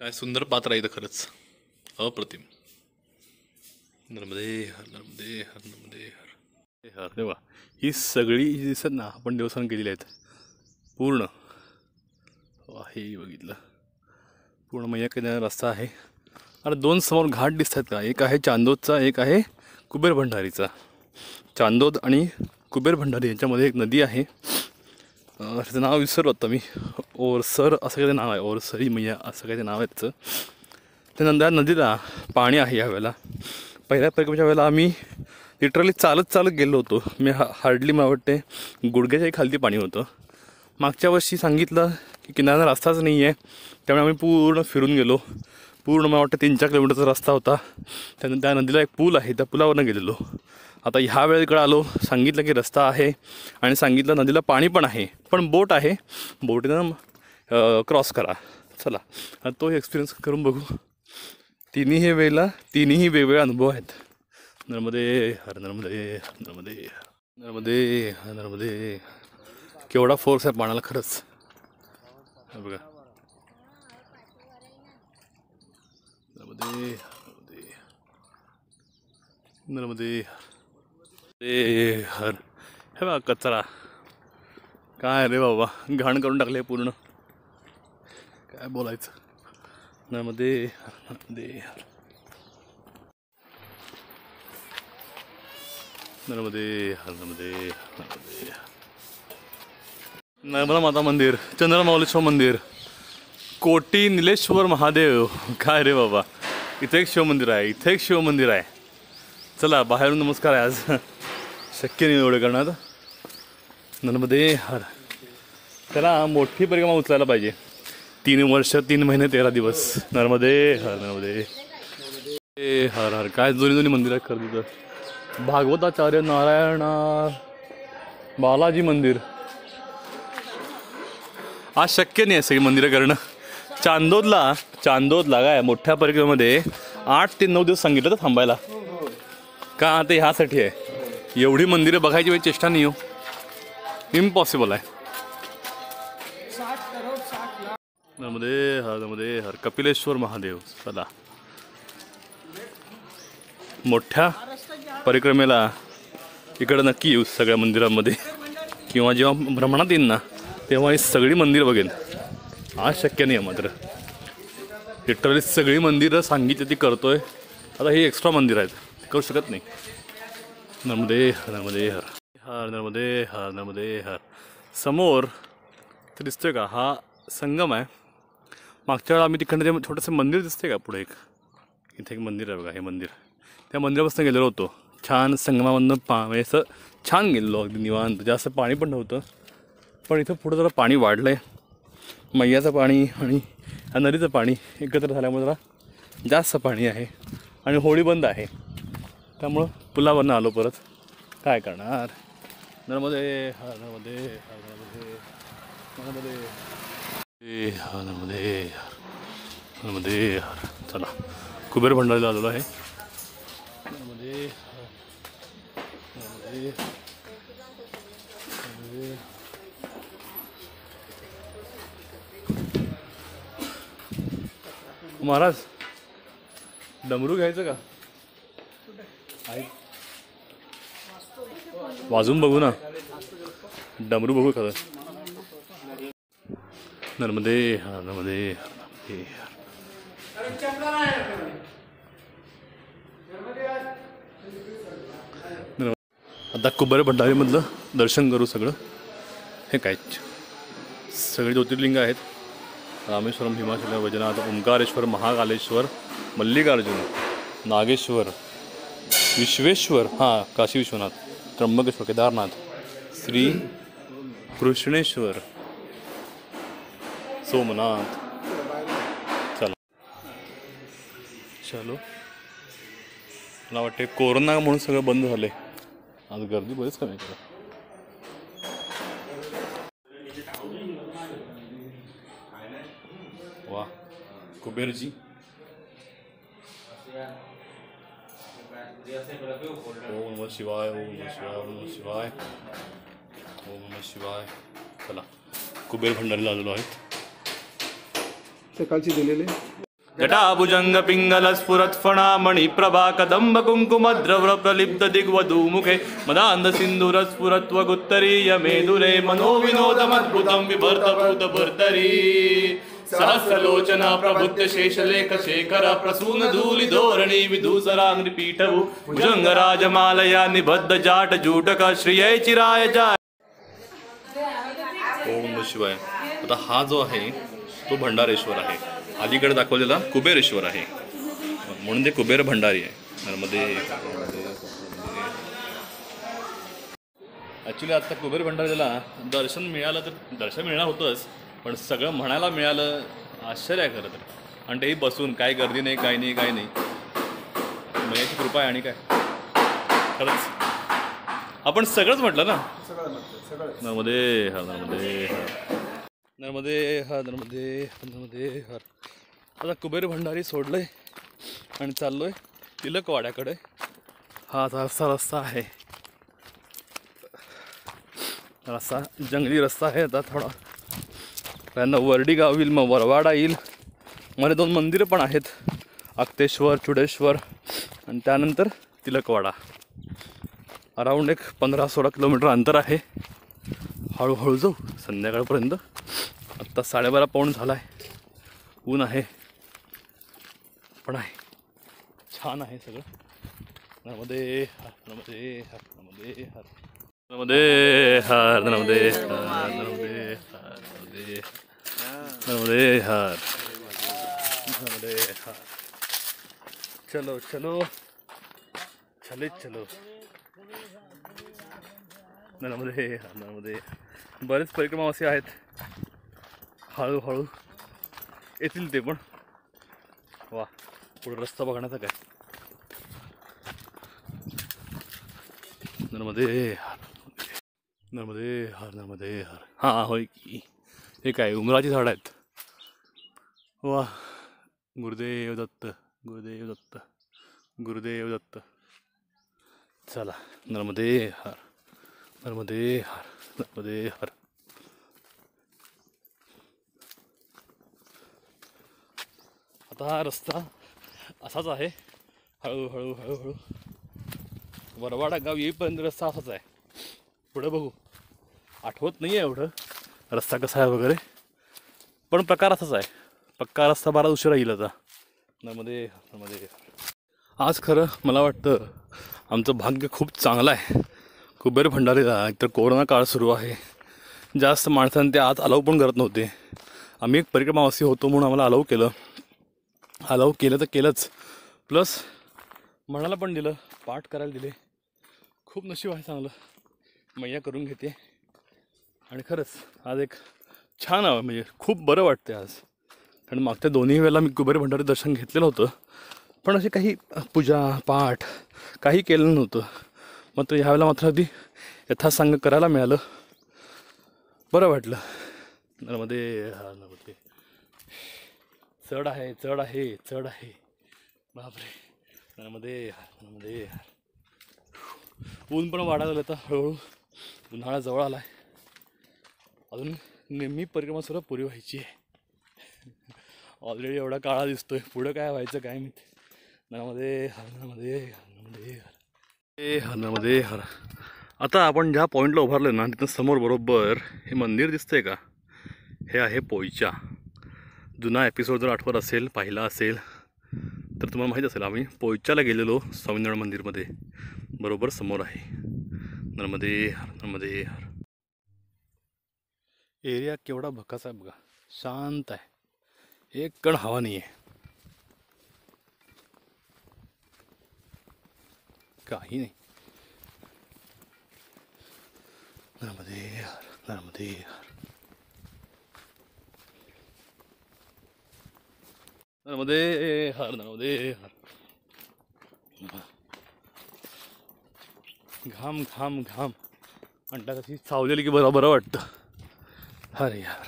काय सुंदर पात्र आहे इथं खरंच अप्रतिम. नर्मदे हर नर्मदे हर नर्मदे हर हर. देवा ही सगळी जी दिसत ना आपण देवस्थान केलेली आहेत पूर्ण. हे बघितलं पूर्ण मैया केदार रस्ता आहे. अरे दोन समोर घाट दिसतात का, एक आहे चांदोदचा, एक आहे कुबेर भंडारीचा. चांदोद आणि कुबेर भंडारी यांच्यामध्ये एक नदी आहे, त्याचं नाव विसरलो आता मी, ओरसर असं काही नाव आहे, ओरसरी मैया असं काही नाव आहे त्याचं. त्या नंदा नदीला पाणी आहे यावेळेला. पहिल्या परिक्रमेच्या वेळेला आम्ही लिटरली चालत चालत गेलो होतो. मी हार्डली मला वाटते गुडघ्याच्याही खालती पाणी होतं. मागच्या वर्षी सांगितलं की किनाऱ्याला रस्ताच नाही आहे, त्यामुळे आम्ही पूर्ण फिरून गेलो. पूर्ण मला वाटतं 3-4 किलोमीटरचा रस्ता होता. त्यानंतर त्या नदीला एक पूल आहे, त्या पुलावरनं गेलेलो. आता ह्या वेळेकडे आलो, सांगितलं की रस्ता आहे आणि सांगितलं नदीला पाणी पण आहे, पण बोट आहे, बोटीनं क्रॉस करा. चला आता तो एक्सपिरियन्स करून बघू. तिन्ही वेळेला तिन्ही वेगवेगळे अनुभव आहेत. नर्मदे हर नर्मदे नर्मदे नर्मदे नर्मदे. केवढा फोर्स आहे पाण्याला खरंच. बघा नर्मदे नर्मदे नर्मदे हर. हे बघा कचरा काय रे बाबा, घाण करून टाकले पूर्ण, काय बोलायचं. नर्मदे नर्मदे हर नर्मदे हर नर्मदे नर्मदे. नर्मदा माता मंदिर, चंद्रमौलेश्वर मंदिर, कोटी निलेश्वर महादेव. काय रे बाबा, इथे एक शिवमंदिर आहे, इथे एक शिवमंदिर आहे. चला बाहेरून नमस्कार आहे आज, शक्य नाही एवढे करणार. नर्मदे हर. त्याला मोठी परिक्रमा उचलायला पाहिजे. 3 वर्ष 3 महिने 13 दिवस. नर्मदे हर नर्मदे हर हर. काय जुनी जुनी मंदिरात खरं तर. भागवताचार्य नारायण बालाजी मंदिर. आज शक्य नाही सगळी मंदिरं करणं. चांदोदला, चांदोदला काय मोठ्या परिक्रमेमध्ये 8 ते 9 दिवस सांगितलं तर थांबायला का, ते ह्यासाठी आहे. एवढी मंदिरं बघायची वेळी चेष्टा नाही हो, इम्पॉसिबल आहे. नर्मदे हर. कपिलेश्वर महादेव. चला मोठ्या परिक्रमेला इकडं नक्की येऊ सगळ्या मंदिरांमध्ये, किंवा जेव्हा भ्रमणात येईन ना तेव्हा ही सगळी मंदिरं बघेन. आज शक्य नाही आहे मात्र, लिटरली सगळी मंदिरं सांगितली ती करतो आहे. आता हे एक्स्ट्रा मंदिर आहेत, ते करू शकत नाही. नर्मदे नर्मदे हर हर नर्मदे हर नर्मदे हर. समोर ते दिसतोय का हा संगम आहे. मागच्या वेळा आम्ही तिकडे ते छोटंसं मंदिर दिसते का पुढे, एक इथे एक मंदिर आहे बघा, हे मंदिर. त्या मंदिरापासून गेलेलो होतो. छान संगमामधनं म्हणजे असं छान गेलेलो, अगदी निवांत. जास्त पाणी पण नव्हतं, पण इथं पुढं जरा पाणी वाढलं आहे. मैयाचं पाणी आणि नदीचं पाणी एकत्र झाल्यामुळे जरा जास्त पाणी आहे. आणि होळी बंद आहे, त्यामुळं पुलावरनं आलो परत, काय करणार. नर्मदे हर नर्मदे हर नर्मदे नर्मदे हर नर्मदे हर नर्मदे हर. चला कुबेर भंडारीला आलेलो आहे. नर्मदे हर नर्मदे नर्मदे. महाराज डमरू घ्यायचं का, वाजून बघू ना, डमरू बघू खरं. नर्मदे हर नर्मदे हर नर्मदे हर. आता कुबेर भंडारीमधलं दर्शन करू सगळं. हे काय सगळे ज्योतिर्लिंग आहेत. रामेश्वरम, भीमाशंकर, वैजनाथ, ओंकारेश्वर, महाकालेश्वर, मल्लिकार्जुन, नागेश्वर, विश्वेश्वर, काशी विश्वनाथ, त्र्यंबकेश्वर, केदारनाथ, श्री कृष्णेश्वर, सोमनाथ. चला चलो. मला वाटते कोरोना म्हणून सगळं बंद झालं आहे. आज गर्दी बरीच कमी आहे. वा कुबेरजी. ओम नमः शिवाय ओम नमः शिवाय ओम नमः शिवाय ओम नमः शिवाय. चला कुबेर भंडारीला आलेलो आहेत. सकाळची दिलेले जटाभुजंग पिंगल स्फुरत् फणामणि प्रभा कदंब कुंकुम द्रव्र प्रलिप्त दिग्वधू मुखे मदांध सिंधुर स्फुरत्व गुत्तरीय मेदुरे मनो विनोदम अद्भुतम विभर्त भूत भर्तरी सहस्रलोचना प्रबुद्ध शेषलेख शेखर प्रसून धूलि धोरणी विधूसरांग पीठवु भुजंग राजमालया निबद्ध जाट जूटक श्रिय चिराय जाय। ओम शिवाय। आता हा जो आहे तो भंडारेश्वर आहे, अलीकडे दाखवलेला कुबेरेश्वर आहे, म्हणून ते कुबेर भंडारी आहे नर्मदे। ॲक्च्युली आत्ता कुबेर भंडारीला दर्शन मिळालं, तर दर्शन मिळणार होतंच पण सगळं म्हणायला मिळालं, आश्चर्य आहे खरं तर. आणि तेही बसून, काय गर्दी नाही, काय नाही काय नाही, मयाची कृपा आहे. आणि काय खरंच आपण सगळंच म्हटलं ना, नर्मदे हर नर्मदे हर नर्मदे हर नर्मदे हर नर्मदे हर। आता कुबेर भंडारी सोडलं आहे आणि चाललो आहे तिलकवाड्याकडे. हा आता असा रस्ता आहे, रस्ता जंगली रस्ता आहे. आता थोडा त्यांना वर्डी गाव येईल, मग वरवाडा येईल, मध्ये दोन मंदिरं पण आहेत, अक्तेश्वर चुडेश्वर आणि त्यानंतर तिलकवाडा. अराऊंड एक 15-16 किलोमीटर अंतर आहे. हळूहळू जाऊ संध्याकाळपर्यंत. आत्ता 12:30 झाला आहे, ऊन आहे पण आहे, छान आहे सगळं. नर्मदे हर नर्मदे हर नर्मदे हर नर्मदे हर नर्मदे हर नर्मदे हर नर्मदे नर्मदे हर नर्मदे हर। चलो चलो चले चलो नर्मदे हर नर्मदे। बरेच परिक्रमा असे आहेत, हळूहळू येतील ते पण. वा, पुढे रस्ता बघण्याचा काय. नर्मदे हर नर्मदे हर नर्मदे हर. हां होय की, हे काय उमराची झाडं आहेत. वा, गुरुदेव दत्त गुरुदेव दत्त गुरुदेव दत्त. चला नर्मदे हर नर्मदे हर नर्मदे हर. आता हा रस्ता असाच आहे, हळूहळू हळूहळू वरवाडा गाव येईपर्यंत रस्ता असाच आहे. पुढं बघू, आठवत नाही आहे एवढं रस्ता कसा आहे वगैरे, पण प्रकार असाच आहे. पक्का रस्ता बराच उशिरा येईल आता. नर्मदे नर्मदे. आज खरं मला वाटतं आमचं भाग्य खूप चांगलं आहे. कुबेर भंडारीला एकतर कोरोना काळ सुरू आहे, जास्त माणसांना ते आत अलाव पण करत नव्हते. आम्ही एक परिक्रमावासी होतो म्हणून आम्हाला अलाव केलं तर केलंच, प्लस म्हणायला पण दिलं, पाठ करायला दिले. खूप नशीब आहे चांगलं, मैया करून घेते. आणि खरंच आज एक छान हवं, म्हणजे खूप बरं वाटते आज. कारण मागच्या दोन्ही वेळेला मी कुबेर भंडारी दर्शन घेतलेलं होतं, पण असे काही पूजा पाठ काही केलं नव्हतं. मात्र ह्यावेळेला मात्र अगदी यथासांग करायला मिळालं, बरं वाटलं. नर्मदे हा नर्मदे. चढ आहे चढ आहे चढ आहे, बापरे. नर्मदे हर नर्मदे हर. ऊन पण वाढायला लागलं आता हळूहळू, उन्हाळा जवळ आला आहे. अजून नेहमी परिक्रमा सुद्धा पुरी व्हायची आहे. ऑलरेडी एवढा काळा दिसतोय, पुढं काय व्हायचं काय माहिती. नर्मदे हर नर्मदे हर नर्मदे हर ए हर नर्मदे हर. आता आपण ज्या पॉईंटला उभारलो ना, तिथं समोर बरोबर हे मंदिर दिसतंय का, हे आहे पोयच्या. जुना एपिसोड जर आठवत असेल, पाहिला असेल तर तुम्हाला माहीत असेल आम्ही पोयच्याला गेलेलो, स्वामीनारायण मंदिरमध्ये बरोबर समोर आहे. नर्मदे हर नर्मदे हर. एरिया केवढा भकास आहे बघा, शांत आहे, एक कण हवा नाही आहे, काही नाही. नर्मदे हर नर्मदे हर नर्मदे हर नर्मदे हर. घाम घाम घाम अंटा कशी चावलेली की बरं बरं वाटतं. हर यार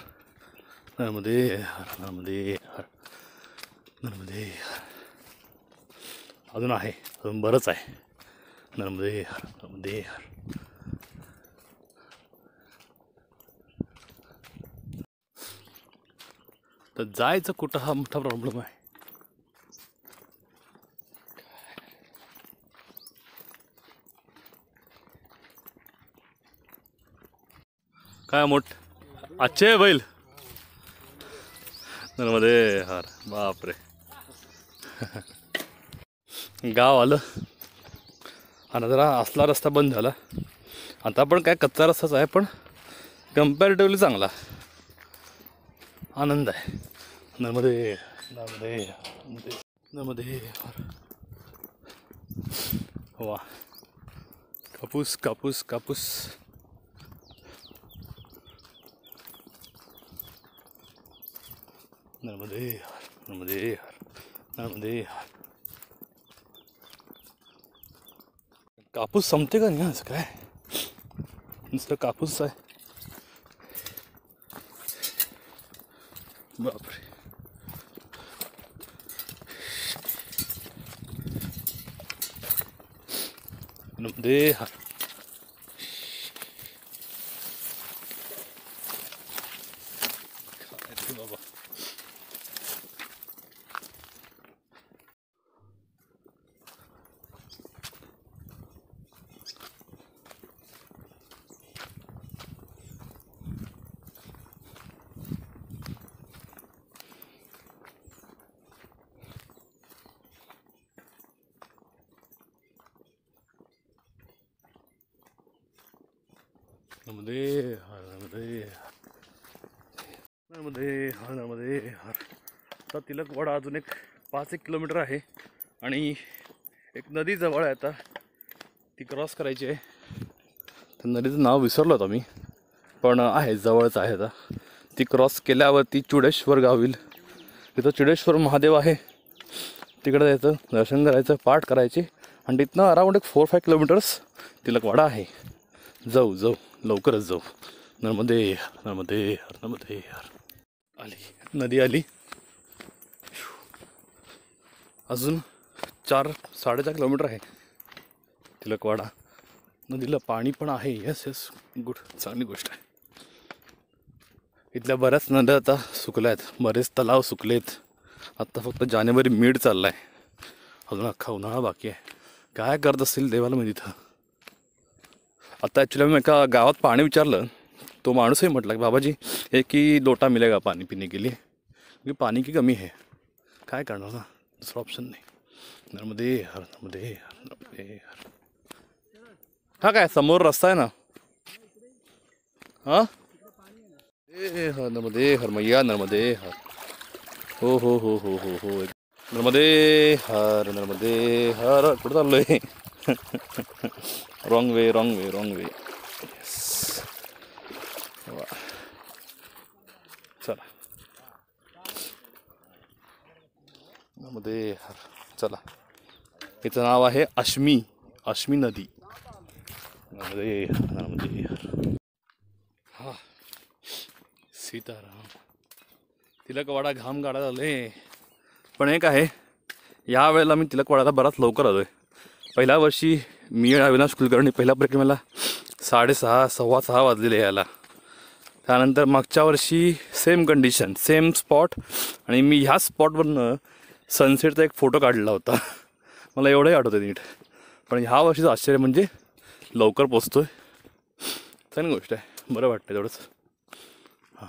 नर्मदे हर नर्मदे हर नर्मदे हर. अजून आहे, अजून बरंच आहे. नर्मदे हर नर्मदे हर. तर जायचं कुठं हा मोठा प्रॉब्लेम आहे. काय मोठ अच्छे बैल नर्मदे हार बाप रे। गाव आलं आणि जरा असला रस्ता बंद झाला, आता पण काय कच्चा रस्ताच आहे पण कंपॅरेटिव्हली चांगला आनंद आहे। नर्मदे नर्मदे नर्मदे हार। वा कापूस कापूस कापूस नर्मदे हार नर्मदे हार नर्मदे हार। कापूस संपते का नाही, असं काय नुसतं कापूस आहे बापरे। नर्मदे हार। नर्मदे हर नर्मदे हर नर्मदे हर नर्मदे हर। आता तिलकवाडा अजून एक 5-1 किलोमीटर आहे आणि एक नदी जवळ आहे, आता ती क्रॉस करायची आहे। तर नदीचं नाव विसरलो होतो मी, पण आहे जवळच आहे। आता ती क्रॉस केल्यावरती चुडेश्वर गाव येईल, तिथं चुडेश्वर महादेव आहे, तिकडे जायचं दर्शन करायचं पाठ करायचे आणि तिथनं अराउंड एक 4-5 किलोमीटर्स तिलकवाडा आहे। जाऊ जाऊ लवकरच जाऊ। नर्मदे नर्मदे हर नर्मदे हर। आली नदी आली, अजून 4-4.5 किलोमीटर आहे तिलकवाडा। नदीला पाणी पण आहे, यस यस गुड, चांगली गोष्ट आहे। इथल्या बऱ्याच नद्या आता सुकल्या आहेत, बरेच तलाव सुकलेत, आत्ता फक्त जानेवारी मीड चालला आहे, अजून अख्खा उन्हाळा बाकी आहे। काय करत असतील देवाला माहिती। इथं आता ॲक्च्युली मैं का गाँव पानी विचारलं, तो माणूस ही म्हटला कि बाबा जी एक ही लोटा मिलेगा पानी पीने के लिए क्योंकि पानी की कमी है। काय करणार ना, दूसरा ऑप्शन नहीं। नर्मदे हर नर्मदे हर नर्मदे हर। हाँ काय समोर रस्ता है ना, हाँ हर नर्मदे हर मैया नर्मदे हर। हो हो हो हो हो हो नर्मदे हर नर्मदे हर। कुठं चाललोय? Wrong way wrong way wrong way. Yes वा चला नर्मदे हर। चला हिचं नाव आहे अश्मी, अश्मी नदी। नर्मदे नर्मदे हर। हा सीताराम। तिलकवाडा घाम गाडा झाले, पण एक आहे या वेळेला मी तिलकवाडाला बराच लवकर आलोय। पहिल्या वर्षी मी अविनाश कुलकर्णी पहिला परिक्रमेला 6:30-6:15 वाजलेले यायला, त्यानंतर मागच्या वर्षी सेम कंडिशन सेम स्पॉट आणि मी ह्या स्पॉटवरनं सनसेटचा एक फोटो काढला होता, मला एवढंही आठवतं नीट। पण ह्या वर्षीचं आश्चर्य म्हणजे लवकर पोचतो आहे, चांगली गोष्ट आहे, बरं वाटतं तेवढंच। हां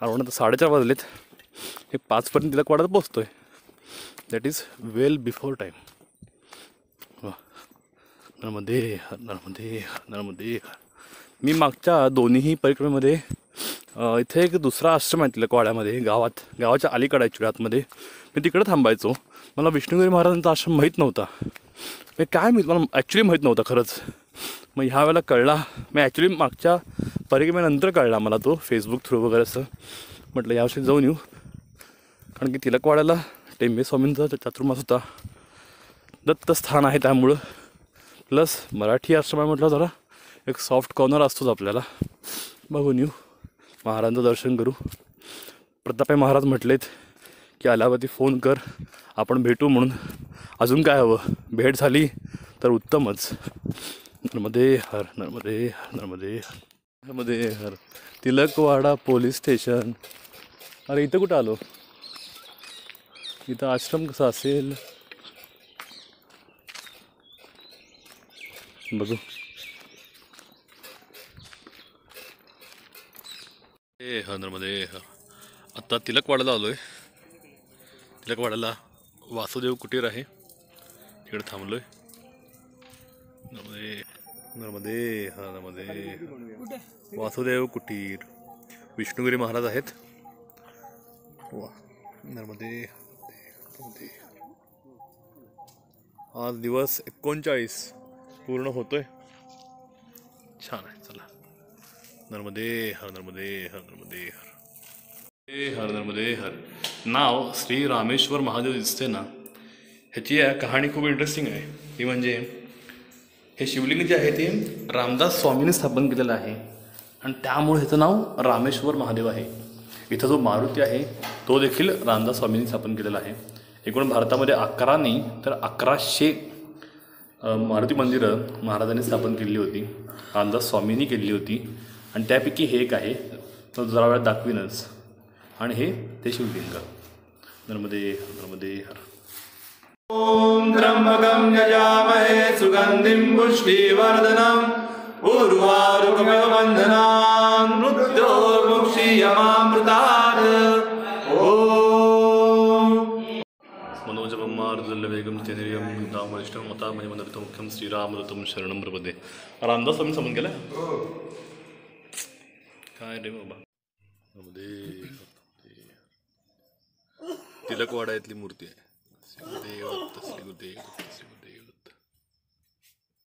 अरुण आता 4:30 वाजलेत, हे 5पर्यंत तिलकवाडात पोचतो आहे, that is well before time. नर्मदे हर नर्मदे हर नर्मदे हर। मी मागच्या दोन्हीही परिक्रमेमध्ये इथे एक दुसरा आश्रम आहे तिलकवाड्यामध्ये, गावात गावाच्या अलीकडे चुड्यातमध्ये, मी तिकडे थांबायचो। मला विष्णुगिरी महाराजांचा आश्रम माहीत नव्हता, मी काय मला ॲक्च्युली माहीत नव्हता खरंच। मग ह्या वेळेला कळला, मी ॲक्च्युली मागच्या परिक्रमेनंतर कळला मला तो फेसबुक थ्रू वगैरे, असं म्हटलं यावर्षी जाऊन येऊ, कारण की तिलकवाड्याला टेंबे स्वामींचा चातुर्मास होता, दत्तस्थान आहे, त्यामुळं प्लस मराठी आश्रम आहे म्हटलं जरा एक सॉफ्ट कॉर्नर असतोच आपल्याला, बघून येऊ महाराजांचं दर्शन करू। प्रतापे महाराज म्हटलेत की आल्यावरती फोन कर आपण भेटू म्हणून, अजून काय हवं, भेट झाली तर उत्तमच। नर्मदे हर नर्मदे हर नर्मदे हर नर्मदे हर। तिलकवाडा पोलीस स्टेशन, अरे इथं कुठं आलो, इथं आश्रम कसा असेल बघू। नर्मदे हर। आत्ता तिलकवाड्याला आलो आहे। तिलकवाड्याला वासुदेव कुटीर आहे, तिकडे थांबलो आहे। नर्मदे नर्मदे हर नर्मदे। वासुदेव कुटीर विष्णुगिरी महाराज आहेत। वा नर्मदे नर्मदे। आज दिवस 39 पूर्ण होतोय, छान आहे। चला नर्मदे हर नर्मदे हर नर्मदे हर नर्मदे हर। नाव श्री रामेश्वर महादेव दिसते ना, ह्याची कहाणी खूप इंटरेस्टिंग आहे। ती म्हणजे हे शिवलिंग जे आहे ते रामदास स्वामीने स्थापन केलेलं आहे आणि त्यामुळे ह्याचं नाव रामेश्वर महादेव आहे। इथं जो मारुती आहे तो देखील रामदास स्वामीने स्थापन केलेला आहे। एकूण भारतामध्ये 11 नाही तर 1100 मारुती मंदिरं महाराजांनी स्थापन केलेली होती, रामदास स्वामींनी केलेली होती आणि त्यापैकी हे एक आहे, तो जरा वेळात दाखवीनच। आणि हे ते शिवलिंग। नर्मदे नर्मदे हर। ओम त्र्यंबकं यजामहे सुगंधिं पुष्टिवर्धनम् उर्वारुकमेव बन्धनान् मृत्योर्मुक्षीयमामृतात्। ओम मनोजपं मार्जलवेगं चेतरियं दामरिष्टं मतामय मनर्तं मुख्यं श्रीरामदूतं शरणं प्रपदे। रामदास स्वामी समन केला काय रे बाबा। तिलकवाड्यातली मूर्ती आहे।